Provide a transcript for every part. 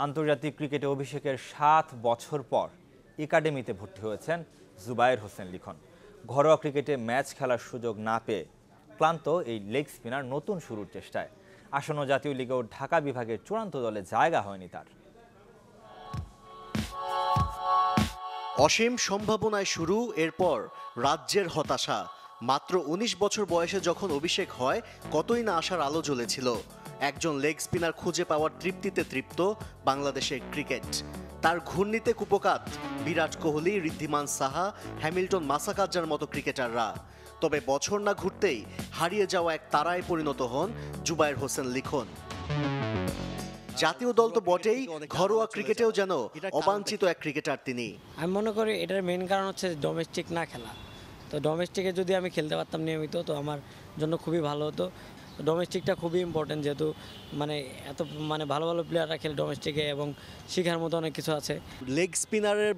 आंतर्जातिक क्रिकेटे अभिषेकेर 7 बछर पर एकाडेमीते भर्ती हয়েছেন जुबायर होसेन। लिखन घरोया क्रिकेटे मैच खेलार सुयोग ना पे क्लान्त एई लेग स्पिनार नतून शुरूर चेष्टाय आसन्न जातीय लीगेओ ढाका विभागेर चूड़ान्त दले जायगा हয়নি तार। असीम सम्भावनाय शुरू एरपर राज्येर हताशा। मात्र 19 बछर बयसे जखन अभिषेक हय कतई ना आशार आलो ज्वलेछिल। एकजन लेग स्पिनार खुजे पावार तृप्तिते तृप्त बांग्लादेशेर क्रिकेट। तार घूर्णिते कूपकात विराट कोहली, रिद्धिमान साहा, हैमिल्टन मासाकाज्जार मतो क्रिकेटाररा। तबे बछर ना घुरतेई हारिये जावा एक ताराय परिणत हन जुबायर होसेन। लिखन জাতীয় দল তো বটেই, ঘরোয়া ক্রিকেটেও যেন অবাঞ্ছিত এক ক্রিকেটার তিনি। আমি মনে করি এটার মেইন কারণ হচ্ছে ডোমেস্টিক না খেলা। তো ডোমেস্টিকে যদি আমি খেলতে পারতাম নিয়মিত তো আমার জন্য খুবই ভালো হতো। ডোমেস্টিকটা খুবই ইম্পর্টেন্ট, যেহেতু মানে এত মানে ভালো ভালো প্লেয়াররা খেলে ডোমেস্টিকে এবং শেখার মতো অনেক কিছু আছে। লেগ স্পিনারের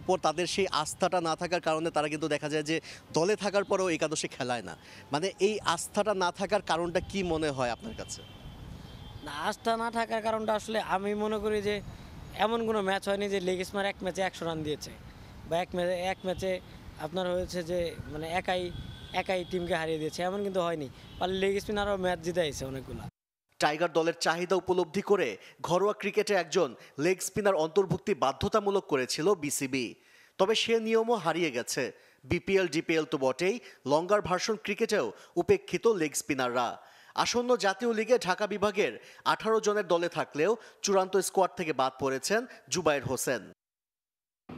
উপর তাদের সেই আস্থাটা না থাকার কারণে তারা কিন্তু দেখা যায় যে দলে থাকার পরেও একাদশে খেলায় না। মানে এই আস্থাটা না থাকার কারণটা কি মনে হয় আপনার কাছে? না, আস্থা না থাকার কারণটা আসলে আমি মনে করি যে এমন কোনো ম্যাচ হয়নি যে লেগ স্পিনার এক ম্যাচে 100 রান দিয়েছে বা এক ম্যাচে আপনার হয়েছে যে মানে একাই টিমকে হারিয়ে দিয়েছে, এমন কিন্তু হয়নি। পারলে লেগ স্পিনারও ম্যাচ জিতাইছে অনেকগুলো। টাইগার দলের চাহিদা উপলব্ধি করে ঘরোয়া ক্রিকেটে একজন লেগ স্পিনার অন্তর্ভুক্তি বাধ্যতামূলক করেছিল বিসিবি। তবে সে নিয়মও হারিয়ে গেছে। বিপিএল, জিপিএল তো বটেই, লঙ্গার ভার্সন ক্রিকেটেও উপেক্ষিত লেগ স্পিনাররা। আসন্ন জাতীয় লীগে ঢাকা বিভাগের 18 জনের দলে থাকলেও চূড়ান্ত স্কোয়াড থেকে বাদ পড়েছেন জুবায়ের হোসেন।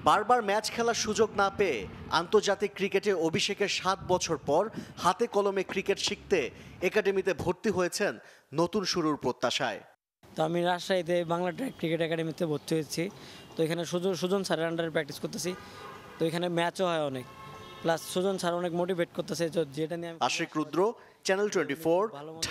বারবার ম্যাচ খেলার সুযোগ না পেয়ে আন্তর্জাতিক ক্রিকেটে অভিষেকের 7 বছর পর হাতে কলমে ক্রিকেট শিখতে একাডেমিতে ভর্তি হয়েছেন নতুন শুরুর প্রত্যাশায়। তো আমি রাজশাহীতে বাংলা ক্রিকেট একাডেমিতে ভর্তি হয়েছি। তো এখানে সুজন স্যারের আন্ডারে প্র্যাকটিস করতেছি। তো এখানে ম্যাচও হয় অনেক, প্লাস সুজন স্যার অনেক মোটিভেট করতেছে যেটা নিয়ে। আশিক রুদ্র, চ্যানেল 24।